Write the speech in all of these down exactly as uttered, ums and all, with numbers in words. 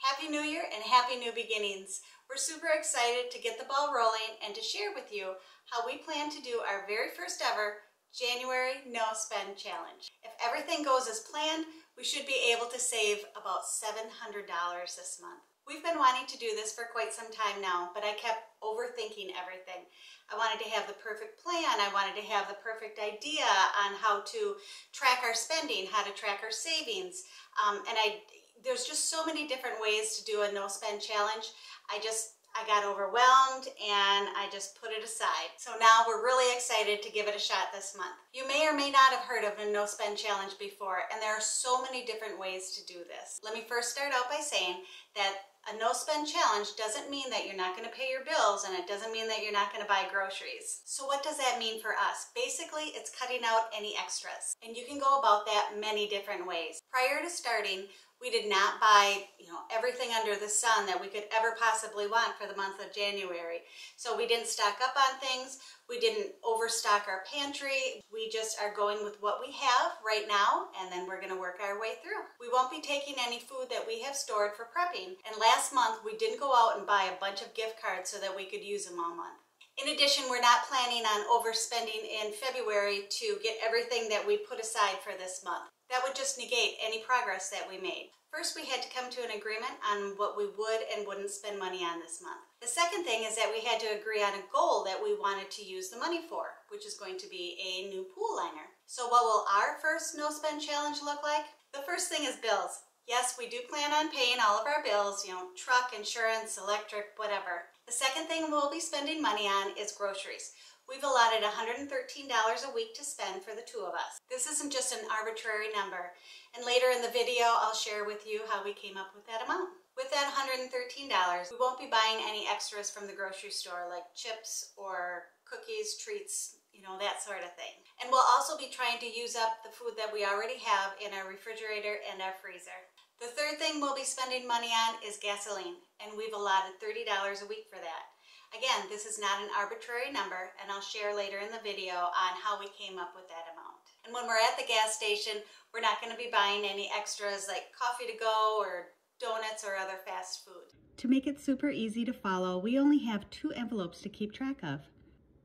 Happy New Year and Happy New Beginnings. We're super excited to get the ball rolling and to share with you how we plan to do our very first ever January No Spend Challenge. If everything goes as planned, we should be able to save about seven hundred dollars this month. We've been wanting to do this for quite some time now, but I kept overthinking everything. I wanted to have the perfect plan. I wanted to have the perfect idea on how to track our spending, how to track our savings. Um, and I, there's just so many different ways to do a no spend challenge. I just, I got overwhelmed and I just put it aside. So now we're really excited to give it a shot this month. You may or may not have heard of a no spend challenge before, and there are so many different ways to do this. Let me first start out by saying that a no spend challenge doesn't mean that you're not going to pay your bills, and it doesn't mean that you're not going to buy groceries. So what does that mean for us? Basically, it's cutting out any extras, and you can go about that many different ways. Prior to starting, we did not buy, you know, everything under the sun that we could ever possibly want for the month of January. So we didn't stock up on things. We didn't overstock our pantry. We just are going with what we have right now, and then we're gonna work our way through. We won't be taking any food that we have stored for prepping. And last month, we didn't go out and buy a bunch of gift cards so that we could use them all month. In addition, we're not planning on overspending in February to get everything that we put aside for this month. That would just negate any progress that we made. First, we had to come to an agreement on what we would and wouldn't spend money on this month. The second thing is that we had to agree on a goal that we wanted to use the money for, which is going to be a new pool liner. So what will our first no spend challenge look like? The first thing is bills. Yes, we do plan on paying all of our bills, you know, truck, insurance, electric, whatever. The second thing we'll be spending money on is groceries. We've allotted one hundred thirteen dollars a week to spend for the two of us. This isn't just an arbitrary number, and later in the video I'll share with you how we came up with that amount. With that one hundred thirteen dollars, we won't be buying any extras from the grocery store like chips or cookies, treats, you know, that sort of thing. And we'll also be trying to use up the food that we already have in our refrigerator and our freezer. The third thing we'll be spending money on is gasoline, and we've allotted thirty dollars a week for that. Again, this is not an arbitrary number, and I'll share later in the video on how we came up with that amount. And when we're at the gas station, we're not going to be buying any extras like coffee to go or donuts or other fast food. To make it super easy to follow, we only have two envelopes to keep track of.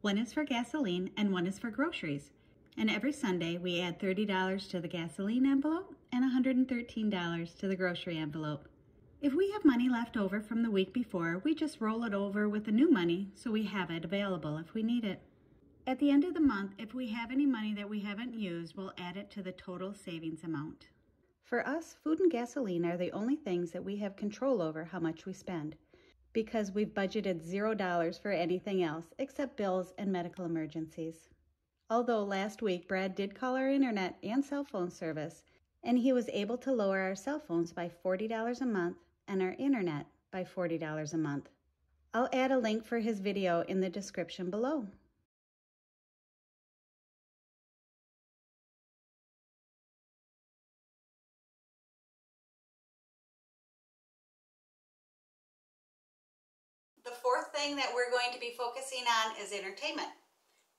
One is for gasoline and one is for groceries. And every Sunday, we add thirty dollars to the gasoline envelope and one hundred thirteen dollars to the grocery envelope. If we have money left over from the week before, we just roll it over with the new money so we have it available if we need it. At the end of the month, if we have any money that we haven't used, we'll add it to the total savings amount. For us, food and gasoline are the only things that we have control over how much we spend, because we've budgeted zero dollars for anything else except bills and medical emergencies. Although last week Brad did call our internet and cell phone service, and he was able to lower our cell phones by forty dollars a month and our internet by forty dollars a month. I'll add a link for his video in the description below. The fourth thing that we're going to be focusing on is entertainment,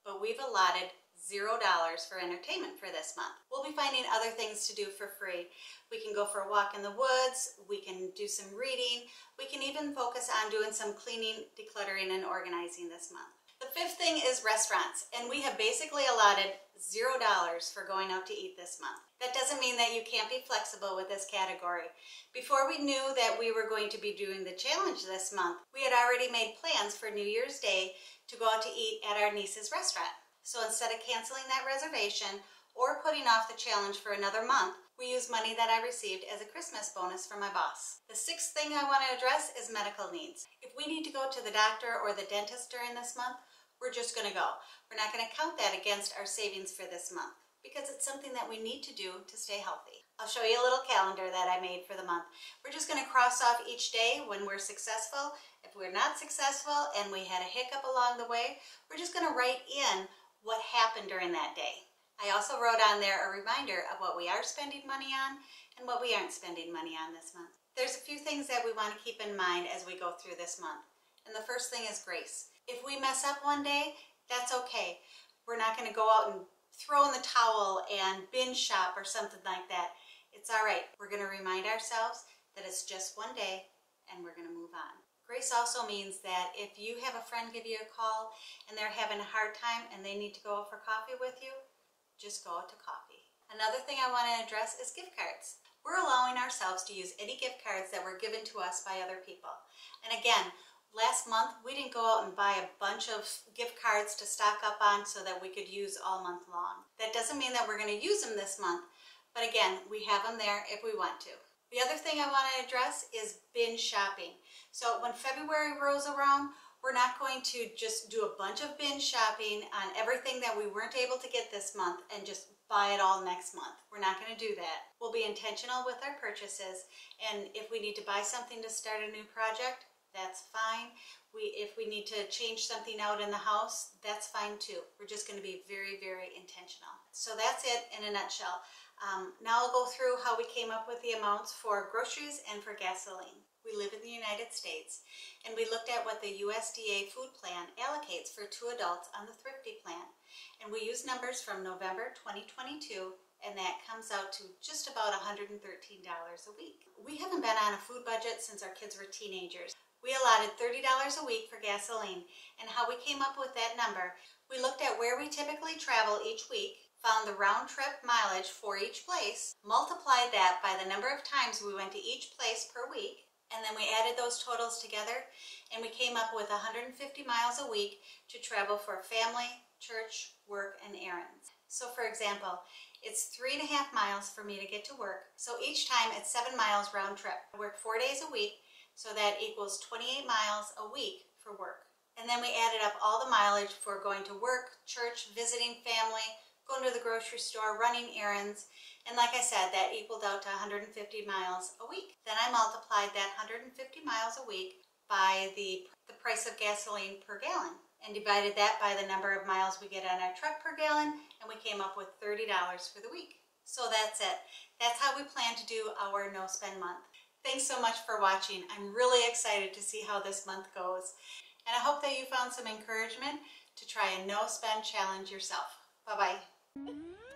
but we've allotted zero dollars for entertainment for this month. We'll be finding other things to do for free. We can go for a walk in the woods, we can do some reading, we can even focus on doing some cleaning, decluttering, and organizing this month. The fifth thing is restaurants, and we have basically allotted zero dollars for going out to eat this month. That doesn't mean that you can't be flexible with this category. Before we knew that we were going to be doing the challenge this month, we had already made plans for New Year's Day to go out to eat at our niece's restaurant. So instead of canceling that reservation or putting off the challenge for another month, we used money that I received as a Christmas bonus from my boss. The sixth thing I want to address is medical needs. If we need to go to the doctor or the dentist during this month, we're just going to go. We're not going to count that against our savings for this month because it's something that we need to do to stay healthy. I'll show you a little calendar that I made for the month. We're just going to cross off each day when we're successful. If we're not successful and we had a hiccup along the way, we're just going to write in what happened during that day. I also wrote on there a reminder of what we are spending money on and what we aren't spending money on this month. There's a few things that we want to keep in mind as we go through this month. And the first thing is grace. If we mess up one day, that's okay. We're not going to go out and throw in the towel and binge shop or something like that. It's all right. We're going to remind ourselves that it's just one day and we're going to move on. Grace also means that if you have a friend give you a call and they're having a hard time and they need to go out for coffee with you, just go out to coffee. Another thing I want to address is gift cards. We're allowing ourselves to use any gift cards that were given to us by other people. And again, last month we didn't go out and buy a bunch of gift cards to stock up on so that we could use all month long. That doesn't mean that we're going to use them this month, but again, we have them there if we want to. The other thing I want to address is binge shopping. So when February rolls around, we're not going to just do a bunch of binge shopping on everything that we weren't able to get this month and just buy it all next month. We're not going to do that. We'll be intentional with our purchases, and if we need to buy something to start a new project, that's fine. We, if we need to change something out in the house, that's fine too. We're just going to be very, very intentional. So that's it in a nutshell. Um, now I'll go through how we came up with the amounts for groceries and for gasoline. We live in the United States, and we looked at what the U S D A food plan allocates for two adults on the Thrifty plan. And we used numbers from November twenty twenty-two, and that comes out to just about one hundred thirteen dollars a week. We haven't been on a food budget since our kids were teenagers. We allotted thirty dollars a week for gasoline, and how we came up with that number, we looked at where we typically travel each week, found the round-trip mileage for each place, multiplied that by the number of times we went to each place per week, and then we added those totals together, and we came up with one hundred fifty miles a week to travel for family, church, work, and errands. So for example, it's three and a half miles for me to get to work, so each time it's seven miles round trip. I work four days a week, so that equals twenty-eight miles a week for work. And then we added up all the mileage for going to work, church, visiting family, going to the grocery store, running errands, and like I said, that equaled out to one hundred fifty miles a week. Then I multiplied that one hundred fifty miles a week by the, the price of gasoline per gallon and divided that by the number of miles we get on our truck per gallon, and we came up with thirty dollars for the week. So that's it. That's how we plan to do our no spend month. Thanks so much for watching. I'm really excited to see how this month goes, and I hope that you found some encouragement to try a no spend challenge yourself. Bye-bye. Mm-hmm.